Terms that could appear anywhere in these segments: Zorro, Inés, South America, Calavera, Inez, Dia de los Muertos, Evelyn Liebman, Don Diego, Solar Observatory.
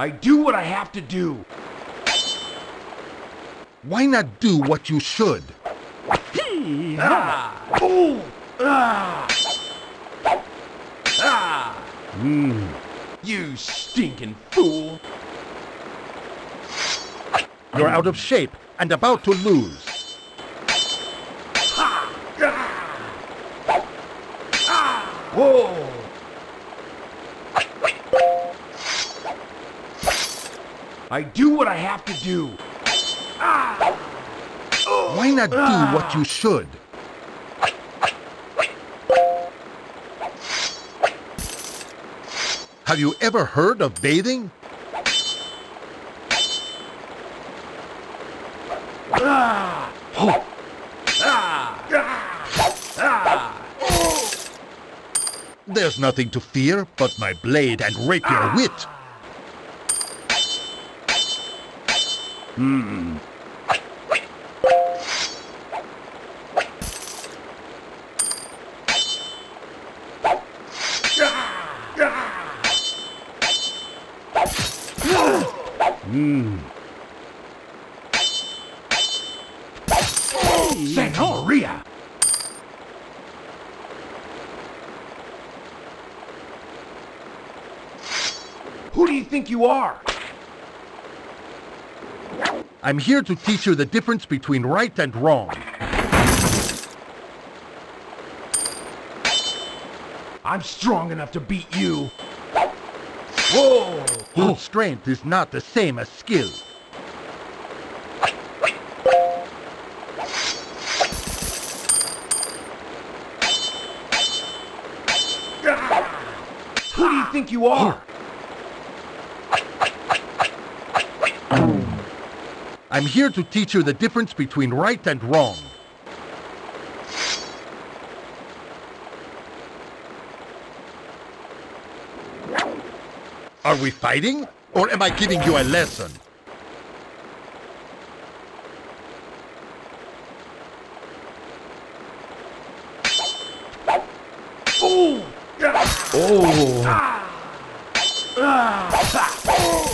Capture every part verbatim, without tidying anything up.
I do what I have to do. Why not do what you should? Ah. Ooh. Ah. Ah. Mm. You stinking fool. You're out of shape and about to lose. Ha. Ah. Ah. Whoa. I do what I have to do. Ah. Oh. Why not do ah. what you should? Have you ever heard of bathing? Ah. Oh. Ah. Ah. Ah. Oh. There's nothing to fear but my blade and rapier ah. wit. Mm. Mm. Senoria. Who do you think you are? I'm here to teach you the difference between right and wrong. I'm strong enough to beat you. Whoa! Good strength is not the same as skill. Who do you think you are? I'm here to teach you the difference between right and wrong. Are we fighting, or am I giving you a lesson? Ooh. Oh! Ah. Ah. Oh.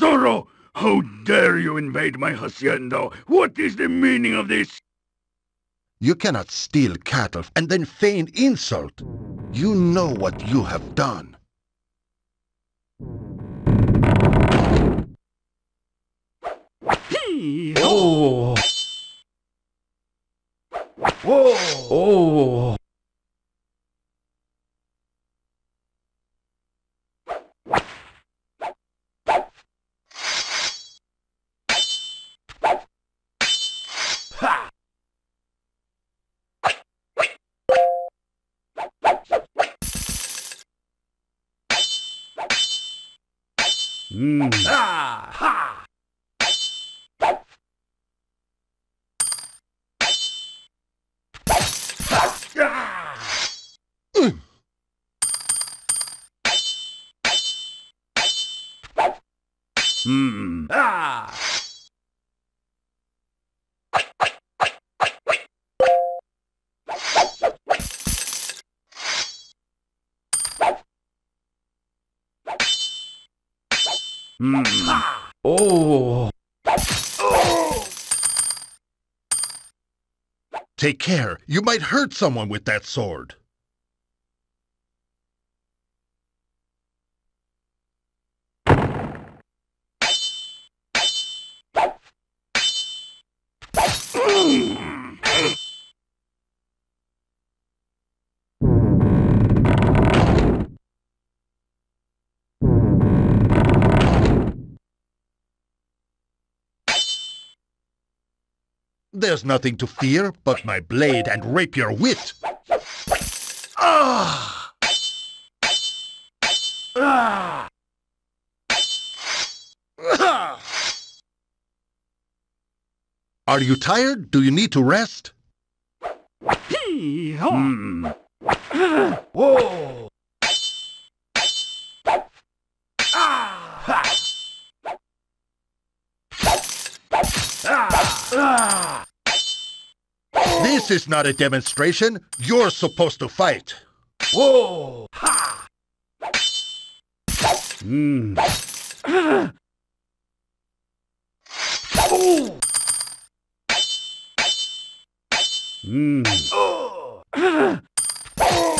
Zorro, how dare you invade my hacienda? What is the meaning of this? You cannot steal cattle and then feign insult. You know what you have done. Oh! Whoa! Oh! Mm. Ah, ha. Ah. Mm. Mm. Ah. Mm. Oh. Oh! Take care, you might hurt someone with that sword. There's nothing to fear but my blade and rapier wit. Ah! Ah! Ah! Are you tired? Do you need to rest? Hmm. Whoa! Ah! Ah! This is not a demonstration. You're supposed to fight. Whoa! Ha! Mm. Ah! Oh! Mm. Oh! Ah! Oh!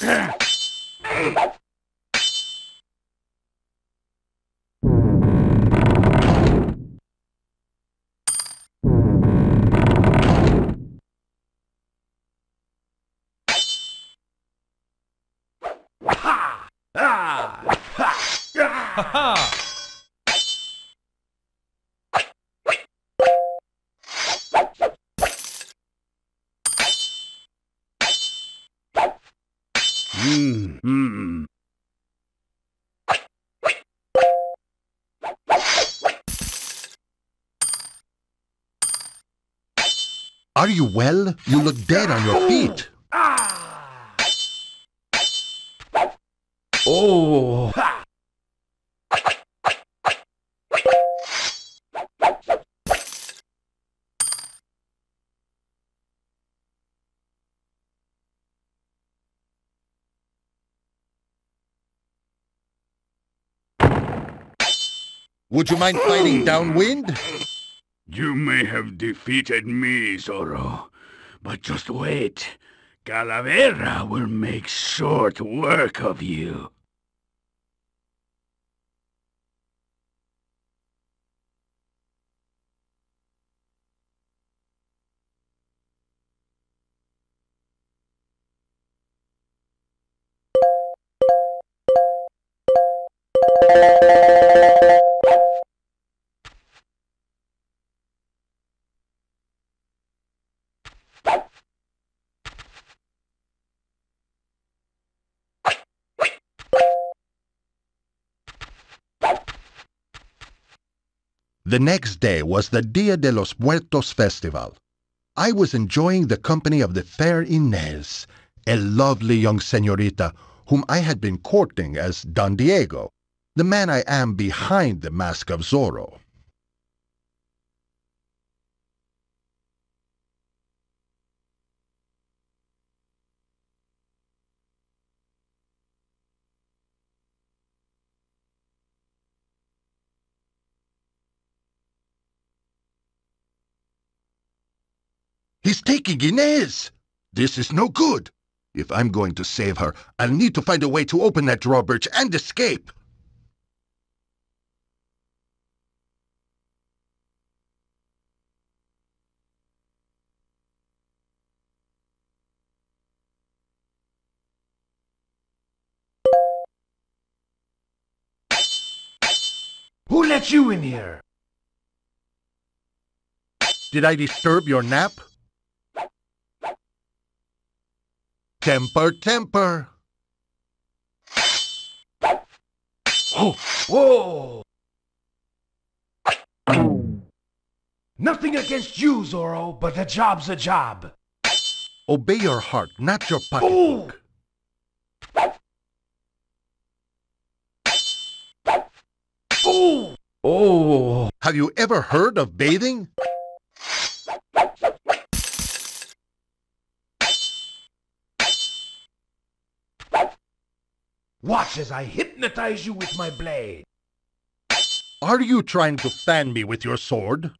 Ha! Ah! Ha! Ha! Ha! Mm-hmm. Are you well? You look dead on your feet. Ah. Oh. Ha. Would you mind fighting downwind? You may have defeated me, Zorro, but just wait. Calavera will make short work of you. The next day was the Dia de los Muertos festival. I was enjoying the company of the fair Inés, a lovely young señorita whom I had been courting as Don Diego, the man I am behind the mask of Zorro. He's taking Inez! This is no good! If I'm going to save her, I'll need to find a way to open that drawbridge and escape! Who let you in here? Did I disturb your nap? Temper, temper. Oh, whoa! Nothing against you, Zorro, but a job's a job. Obey your heart, not your pocketbook. Oh! Oh! Have you ever heard of bathing? Watch as I hypnotize you with my blade. Are you trying to fan me with your sword?